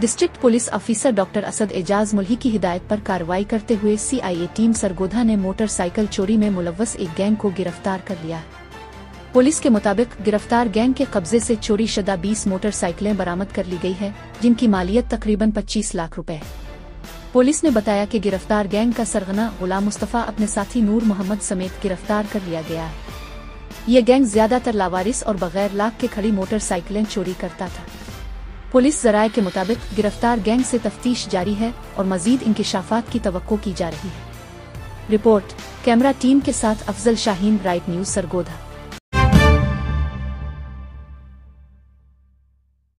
District police अफसर doctor Asad Ejaz Mulhi की हिदायत पर कार्रवाई करते हुए CIA टीम सरगोधा ने मोटरसाइकिल चोरी में मुलव्वस एक गैंग को गिरफ्तार कर लिया। पुलिस के मुताबिक गिरफ्तार गैंग के कब्जे से चोरी शुदा 20 मोटरसाइकिलें बरामद कर ली गई है, जिनकी मालियत तकरीबन 25 लाख रुपए। पुलिस ने बताया कि गिरफ्तार गैंग का सरगना गुलाम मुस्तफ़ा अपने साथी नूर मोहम्मद समेत गिरफ्तार कर लिया गया। ये गैंग ज्यादातर लावारिस और बगैर लाख के खड़ी मोटरसाइकिलें चोरी करता था। पुलिस जराये के मुताबिक गिरफ्तार गैंग से तफ्तीश जारी है और मजीद इंकिशाफात की तवक्को की जा रही है। रिपोर्ट कैमरा टीम के साथ अफज़ल शाहीन, राइट न्यूज़, सरगोधा।